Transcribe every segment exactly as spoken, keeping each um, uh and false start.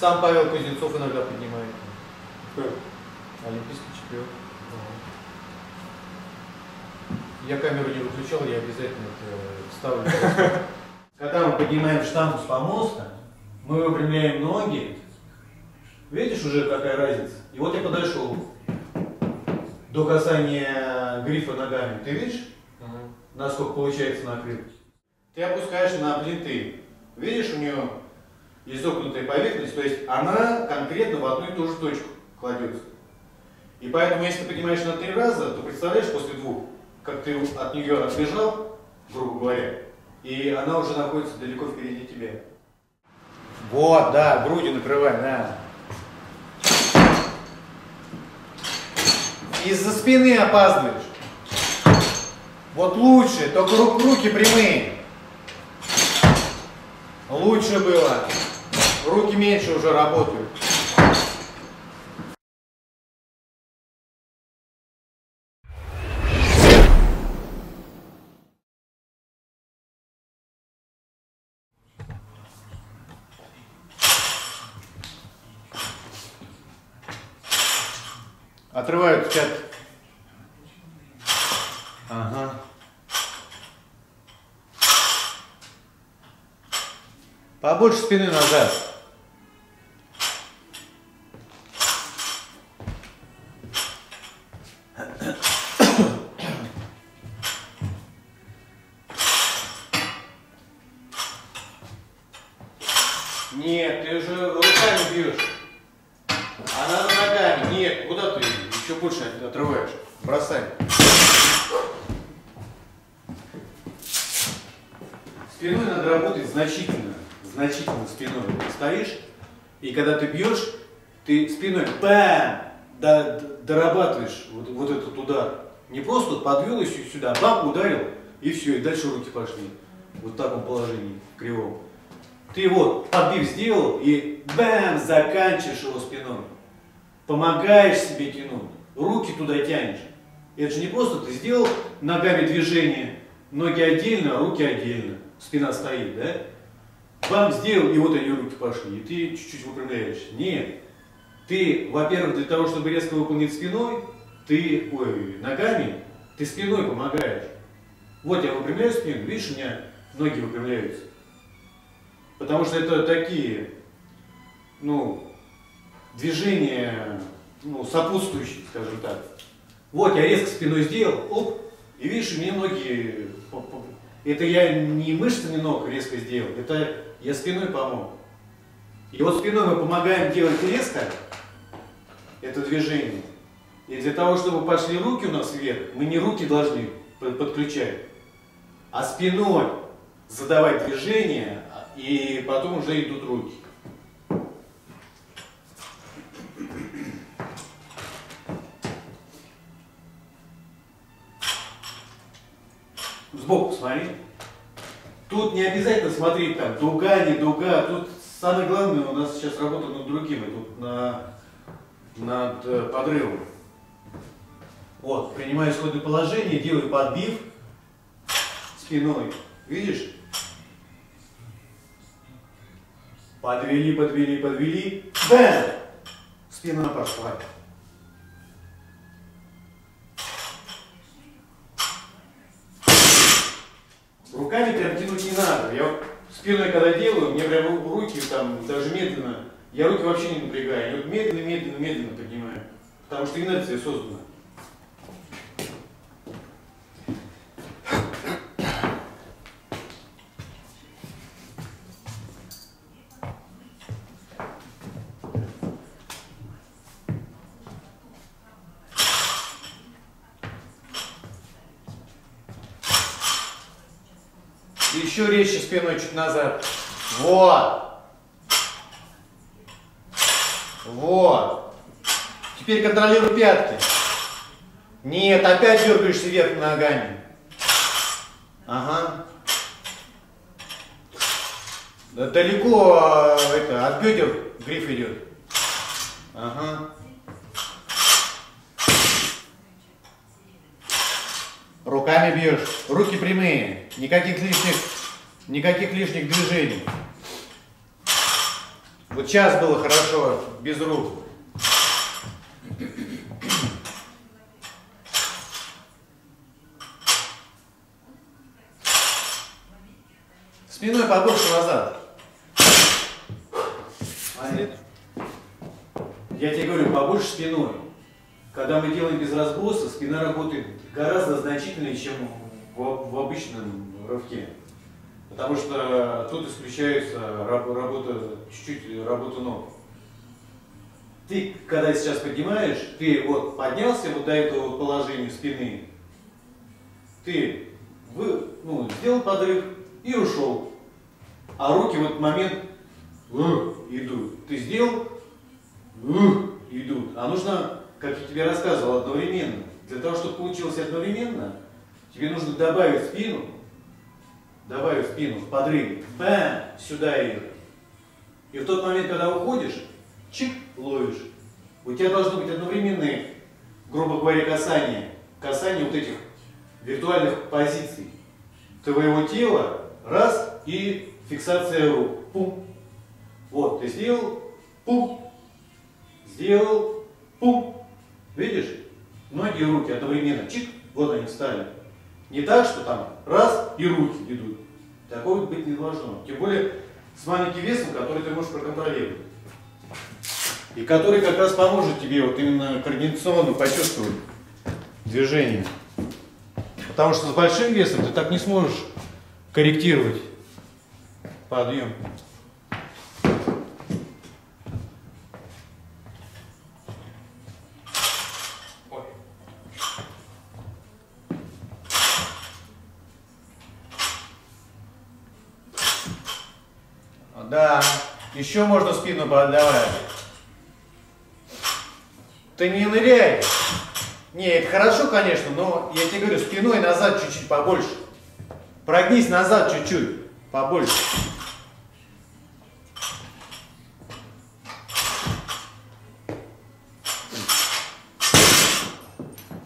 Сам Павел Кузнецов иногда поднимает. Как? Олимпийский чемпион. Ага. Я камеру не выключал, я обязательно это вставлю. Когда мы поднимаем штангу с помоста, мы выпрямляем ноги. Видишь уже какая разница? И вот я подошел до касания грифа ногами. Ты видишь, ага, насколько получается накрыть? Ты опускаешь на плиты. Видишь, у нее изогнутая поверхность, то есть она конкретно в одну и ту же точку кладется. И поэтому, если ты поднимаешь на три раза, то представляешь после двух, как ты от нее отбежал, грубо говоря, и она уже находится далеко впереди тебя. Вот, да, грудью накрывай, да. Из-за спины опаздываешь. Вот лучше, только руки прямые. Лучше было. Руки меньше уже работают. Отрывают пятки. Ага. Побольше спины назад. Нет, ты же руками бьешь. Она ногами. Нет, куда ты еще больше отрываешь? Бросай. Спиной надо работать значительно. Значительно спиной стоишь, и когда ты бьешь, ты спиной бам, дорабатываешь вот, вот этот удар. Не просто подвел и сюда, бам, ударил, и все, и дальше руки пошли. Вот в таком положении, кривом. Ты вот подбив сделал, и бам, заканчиваешь его спиной. Помогаешь себе тянуть, руки туда тянешь. Это же не просто ты сделал ногами движение, ноги отдельно, руки отдельно, спина стоит, да? Бам, сделал, и вот они руки пошли, и ты чуть-чуть выпрямляешься. Нет. Ты, во-первых, для того, чтобы резко выполнить спиной, ты, ой, ногами, ты спиной помогаешь. Вот я выпрямляю спину, видишь, у меня ноги выпрямляются. Потому что это такие, ну, движения, ну, сопутствующие, скажем так. Вот я резко спиной сделал, оп, и видишь, у меня ноги... Это я не мышцами ног резко сделал, это я спиной помог. И вот спиной мы помогаем делать резко это движение. И для того, чтобы пошли руки у нас вверх, мы не руки должны подключать, а спиной задавать движение, и потом уже идут руки. Сбоку смотри. Тут не обязательно смотреть там дуга, не дуга. Тут самое главное, у нас сейчас работа над другим, тут на, над подрывом. Вот, принимаю исходное положение, делаю подбив спиной. Видишь? Подвели, подвели, подвели. Бэм! Спина пошла. Руками прям тянуть не надо. Я спиной когда делаю, мне прям руки там даже медленно, я руки вообще не напрягаю, я вот медленно, медленно, медленно поднимаю, потому что инерция создана. Еще резче спиной чуть назад. Вот. Вот. Теперь контролируй пятки. Нет, опять дергаешься вверх ногами. Ага. Да далеко это, от бедер гриф идет. Ага. Руками бьешь. Руки прямые. Никаких лишних, никаких лишних движений. Вот сейчас было хорошо, без рук. Спиной подольше назад. Я тебе говорю, побольше спиной. Когда мы делаем без разброса, спина работает гораздо значительнее, чем в, в обычном рывке. Потому что тут исключается работа, чуть-чуть работа ног. Ты, когда сейчас поднимаешь, ты вот поднялся вот до этого положения спины, ты вы, ну, сделал подрыв и ушел. А руки в этот момент идут. Ты сделал, идут. А нужно, как я тебе рассказывал, одновременно. Для того, чтобы получилось одновременно, тебе нужно добавить спину. Добавив спину в подрыве, бэм, сюда ее. И в тот момент, когда уходишь, чик, ловишь. У тебя должны быть одновременные, грубо говоря, касания. Касания вот этих виртуальных позиций твоего тела. Раз, и фиксация рук. Пум. Вот, ты сделал, пум. Сделал, пум. Видишь? Ноги и руки одновременно. Чик, вот они встали. Не так, что там раз и руки идут. Такого быть не должно. Тем более с маленьким весом, который ты можешь проконтролировать. И который как раз поможет тебе вот именно координационно почувствовать движение. Потому что с большим весом ты так не сможешь корректировать подъем. Да, еще можно спину поддавать. Ты не ныряй. Не, это хорошо, конечно, но я тебе говорю, спиной назад чуть-чуть побольше. Прогнись назад чуть-чуть побольше.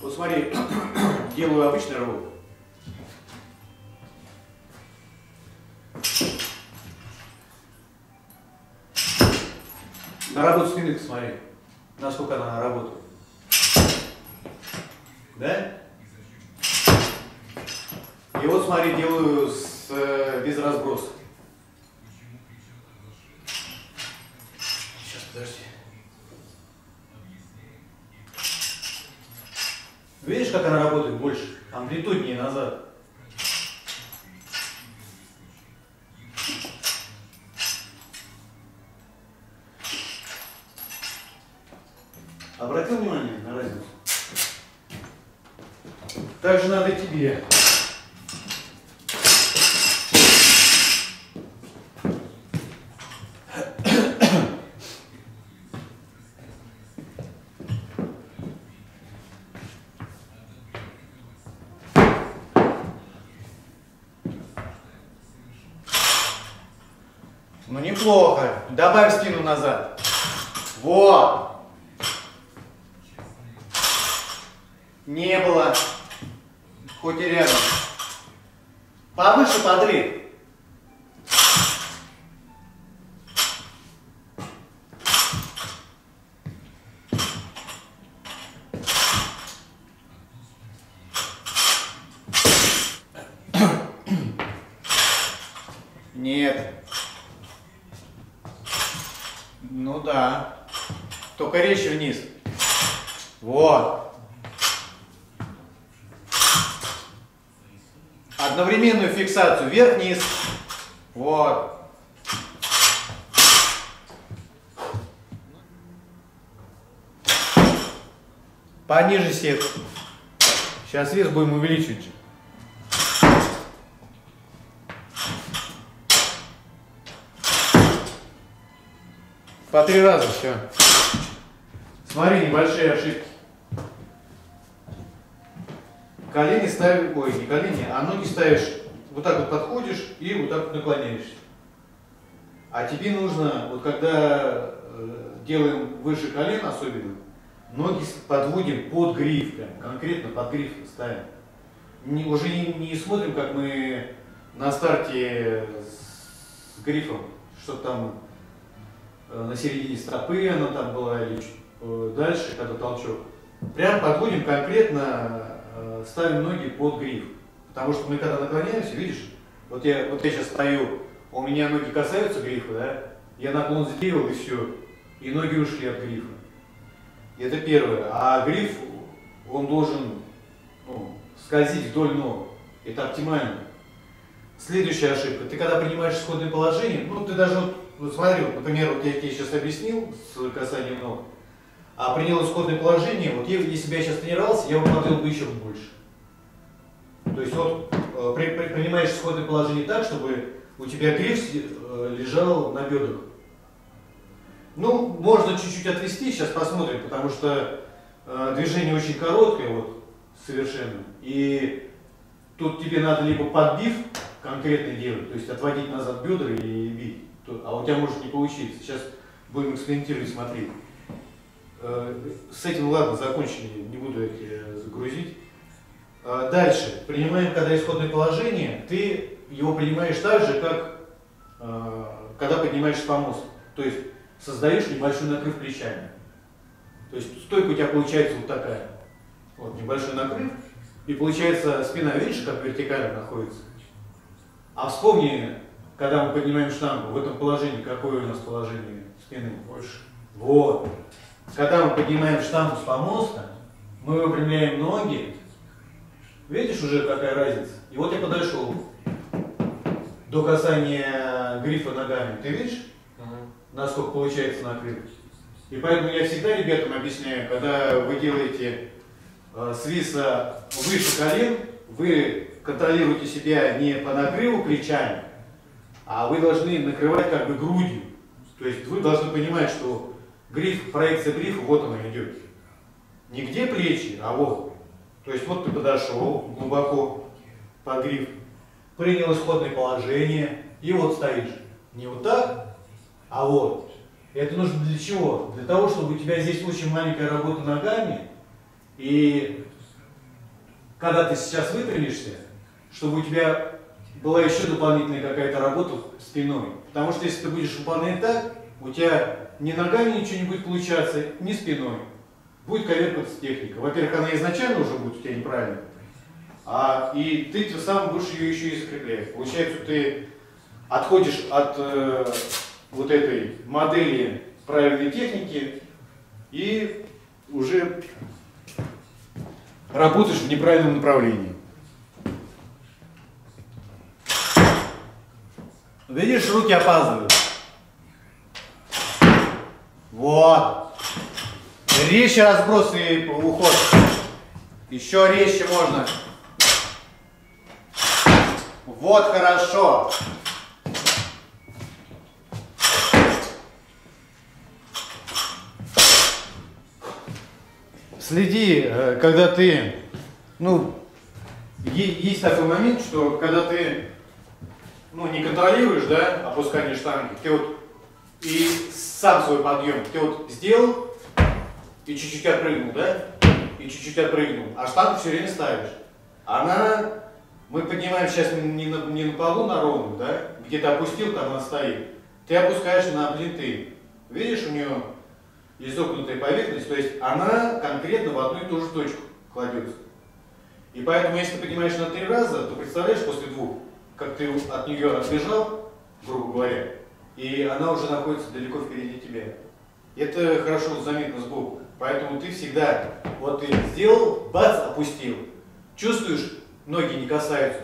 Вот смотри, делаю обычный рывок. На работу спины посмотри, насколько она работает. Да? И вот смотри, делаю с, э, без разброса. Сейчас, подожди. Видишь, как она работает больше? Амплитуднее назад. Обратил внимание на разницу? Так же надо тебе. Ну неплохо. Добавь спину назад. Вот. Не было, хоть и рядом. Повыше подрыв. Нет. Ну да. Только резче вниз. Вот. Одновременную фиксацию вверх-вниз. Вот. Пониже сетку. Сейчас вес будем увеличивать. По три раза все. Смотри, небольшие ошибки. Колени ставишь, ой, не колени, а ноги ставишь, вот так вот подходишь и вот так вот наклоняешься. А тебе нужно, вот когда делаем выше колен особенно, ноги подводим под гриф, прям, конкретно под гриф ставим. Не, уже не, не смотрим, как мы на старте с грифом, что там на середине стропы она там была, или чуть дальше, когда толчок. Прям подходим конкретно, ставим ноги под гриф. Потому что мы когда наклоняемся, видишь, вот я, вот я сейчас стою, у меня ноги касаются грифа, да? Я наклон сделал, и все. И ноги ушли от грифа. Это первое. А гриф, он должен, ну, скользить вдоль ног. Это оптимально. Следующая ошибка. Ты когда принимаешь исходное положение, ну ты даже, вот, ну, смотри, вот, например, вот я тебе сейчас объяснил с касанием ног, а принял исходное положение, вот я, если бы я сейчас тренировался, я вымотал бы еще больше. То есть вот при, при, принимаешь исходное положение так, чтобы у тебя гриф лежал на бедрах. Ну, можно чуть-чуть отвести, сейчас посмотрим, потому что э, движение очень короткое, вот, совершенно. И тут тебе надо либо подбив конкретно делать, то есть отводить назад бедра и бить. А у тебя может не получиться. Сейчас будем экспериментировать, смотреть. Э, с этим, ладно, закончили, не буду это загрузить. Э, дальше. Принимаем, когда исходное положение, ты его принимаешь так же, как э, когда поднимаешься по мосту. То есть создаешь небольшой накрыв плечами. То есть стойка у тебя получается вот такая. Вот небольшой накрыв. И получается спина, видишь, как вертикально находится. А вспомни, когда мы поднимаем штангу, в этом положении, какое у нас положение спины? Больше. Вот. Когда мы поднимаем штангу с помоста, мы выпрямляем ноги. Видишь уже, какая разница? И вот я подошел до касания грифа ногами. Ты видишь? Насколько получается накрыть. И поэтому я всегда ребятам объясняю, когда вы делаете э, свиса выше колен, вы контролируете себя не по накрыву плечами, а вы должны накрывать как бы грудью. То есть вы должны понимать, что гриф, проекция грифа, вот она идет. Не где плечи, а вот. То есть вот ты подошел глубоко под гриф, принял исходное положение и вот стоишь. Не вот так, а вот. Это нужно для чего? Для того, чтобы у тебя здесь очень маленькая работа ногами. И когда ты сейчас выпрямишься, чтобы у тебя была еще дополнительная какая-то работа спиной. Потому что если ты будешь выполнять так, у тебя ни ногами ничего не будет получаться, ни спиной. Будет коверкаться техника. Во-первых, она изначально уже будет у тебя неправильно. А, и ты тем самым будешь ее еще и закреплять. Получается, ты отходишь от... Э, вот этой модели правильной техники и уже работаешь в неправильном направлении. Видишь, руки опаздывают. Вот. Резче разброс и уход. Еще резче можно. Вот хорошо. Следи, когда ты, ну, есть такой момент, что когда ты, ну, не контролируешь, да, опускание штанги, ты вот и сам свой подъем, ты вот сделал и чуть-чуть отпрыгнул, да, и чуть-чуть отпрыгнул, а штангу все время ставишь. Она, мы поднимаем сейчас не на, не на полу, на ровную, да, где ты опустил, там она стоит, ты опускаешь на плиты, видишь, у нее изогнутая поверхность, то есть она конкретно в одну и ту же точку кладется. И поэтому, если ты поднимаешь на три раза, то представляешь после двух, как ты от нее отбежал, грубо говоря, и она уже находится далеко впереди тебя. Это хорошо заметно сбоку. Поэтому ты всегда, вот ты сделал, бац, опустил. Чувствуешь, ноги не касаются,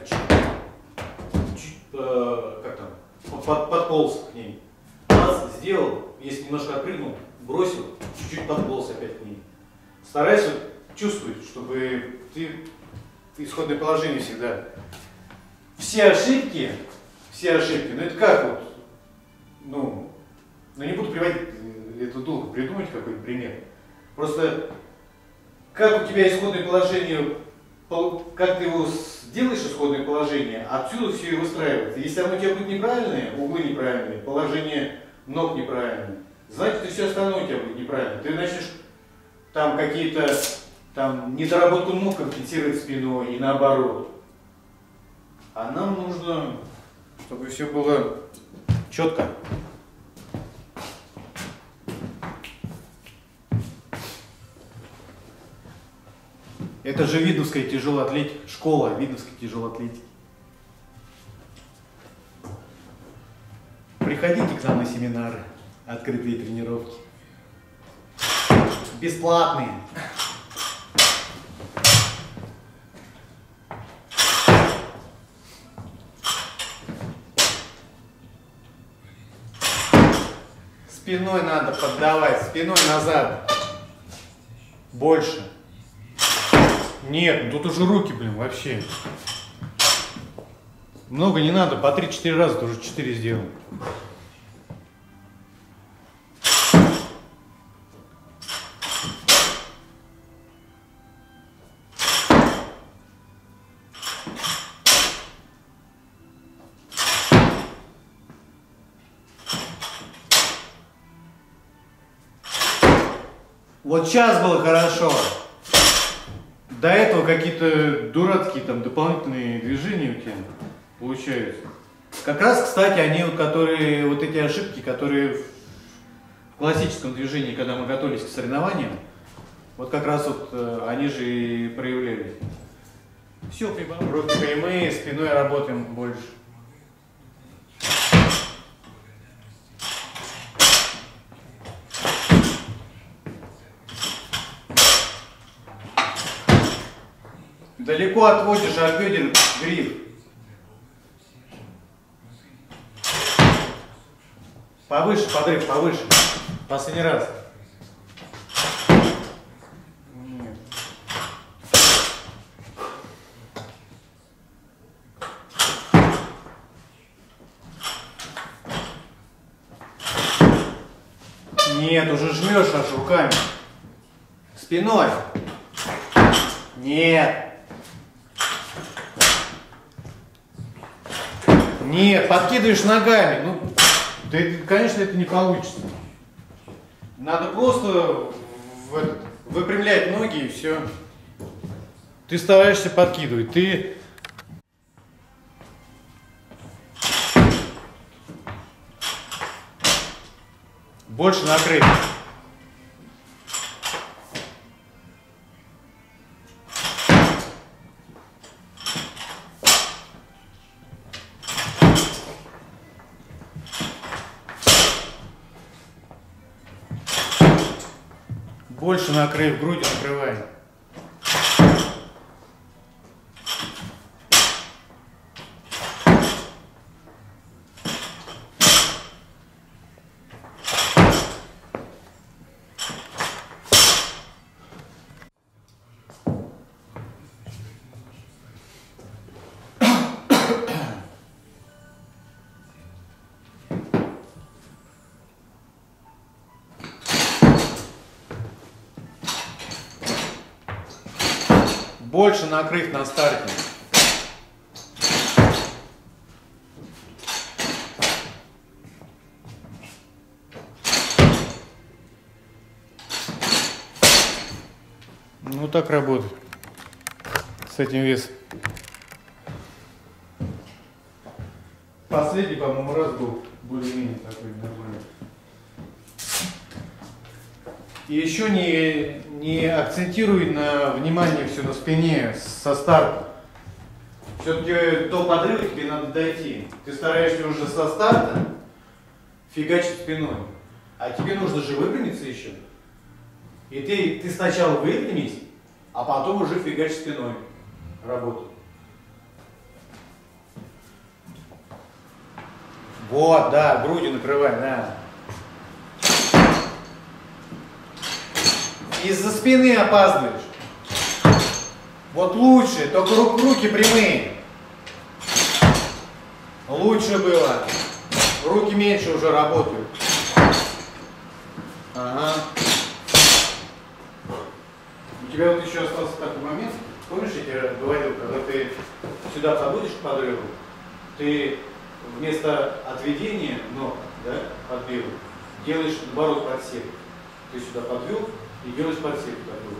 чуть, э, как там, под, подполз к ней. Бац, сделал, если немножко отпрыгнул, бросил, чуть-чуть подполз опять к ней. Старайся чувствовать, чтобы ты исходное положение всегда. Все ошибки, все ошибки, ну это как вот, ну, ну не буду приводить, это долго придумать какой-то пример. Просто как у тебя исходное положение, как ты его делаешь исходное положение, отсюда все и выстраивается. Если оно у тебя будет неправильное, углы неправильные, положение ног неправильное, значит, ты все остальное у тебя будет неправильно. Ты начнешь там какие-то там недоработку ног компенсировать спиной и наоборот. А нам нужно, чтобы все было четко. Это же видновская тяжелоатлетика, школа видновской тяжелоатлетики. Приходите к нам на семинары, открытые тренировки. Бесплатные. Спиной надо поддавать, спиной назад. Больше. Нет, тут уже руки, блин, вообще. Много не надо, по три-четыре раза тоже четыре сделаем. Вот сейчас было хорошо. До этого какие-то дурацкие там дополнительные движения у тебя получаются. Как раз, кстати, они вот, которые, вот эти ошибки, которые в классическом движении, когда мы готовились к соревнованиям, вот как раз вот они же и проявлялись. Все, прибавляем. Руки прямые, спиной работаем больше. Далеко отводишь от бедер гриф. Повыше подрыв, повыше. Последний раз. Нет. Нет, уже жмешь аж руками. Спиной. Нет. Нет, подкидываешь ногами, ну, да, конечно, это не получится. Надо просто в этот, выпрямлять ноги и все. Ты стараешься подкидывать, ты... Больше накрыть. Больше накрыв грудью, накрываем. Больше накрыв на старте. Ну так работает с этим весом. Последний, по-моему, раз был более-менее такой нормальный. И еще не, не акцентируй на внимание все на спине со старта. Все-таки до подрыва тебе надо дойти. Ты стараешься уже со старта фигачить спиной. А тебе нужно же выпрямиться еще. И ты, ты сначала выпрямись, а потом уже фигачь спиной работу. Вот, да, грудью накрывай, да. Из-за спины опаздываешь. Вот лучше, только руки прямые. Лучше было. Руки меньше уже работают. Ага. У тебя вот еще остался такой момент. Помнишь, я тебе говорил, когда ты сюда подводишь к подрыву, ты вместо отведения ног, да, подбил, делаешь наоборот подсек. Ты сюда подвел. И делаешь подсек такой.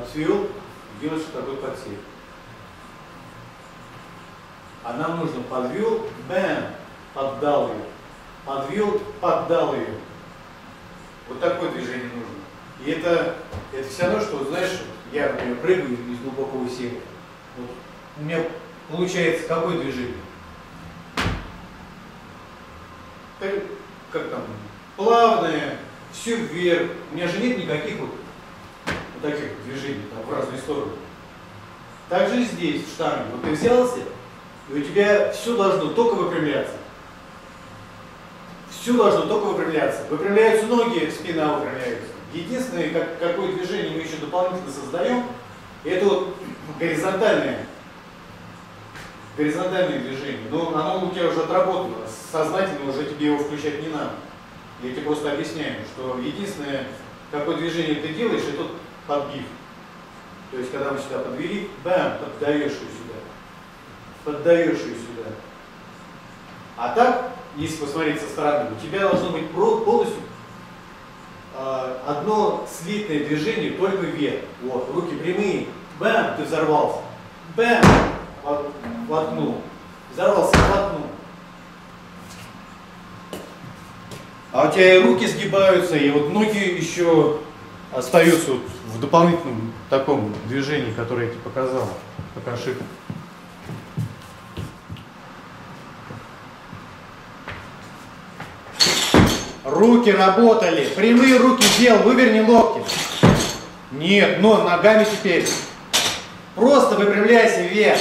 Подсвел, делаешь такой подсек. А нам нужно подвел, бэм, поддал ее. Подвел, поддал ее. Вот такое движение нужно. И это, это все равно, что, знаешь, Я, например, прыгаю из глубокого сева. Вот. У меня получается какое движение? Как там? Плавное, все вверх. У меня же нет никаких вот, вот таких движений там, в разные стороны. Также здесь, в штанге. Вот ты взялся, и у тебя все должно только выпрямляться. Все должно только выпрямляться. Выпрямляются ноги, спина выпрямляется. Единственное, как, какое движение мы еще дополнительно создаем, это вот горизонтальное, горизонтальное движение. Но оно у тебя уже отработано, сознательно уже тебе его включать не надо. Я тебе просто объясняю, что единственное, какое движение ты делаешь, это подбив. То есть, когда мы сюда подвели, бам, поддаешь ее сюда. Поддаешь ее сюда. А так, если посмотреть со стороны, у тебя должно быть полностью одно слитное движение только вверх. Вот, руки прямые. Бэм, ты взорвался. Бэм, воткнул. Взорвался, воткнул. А у тебя и руки сгибаются, и вот ноги еще остаются вот в дополнительном таком движении, которое я тебе показал, как ошибка. Руки работали, прямые руки делал, выверни локти. Нет, но ногами теперь. Просто выпрямляйся вверх.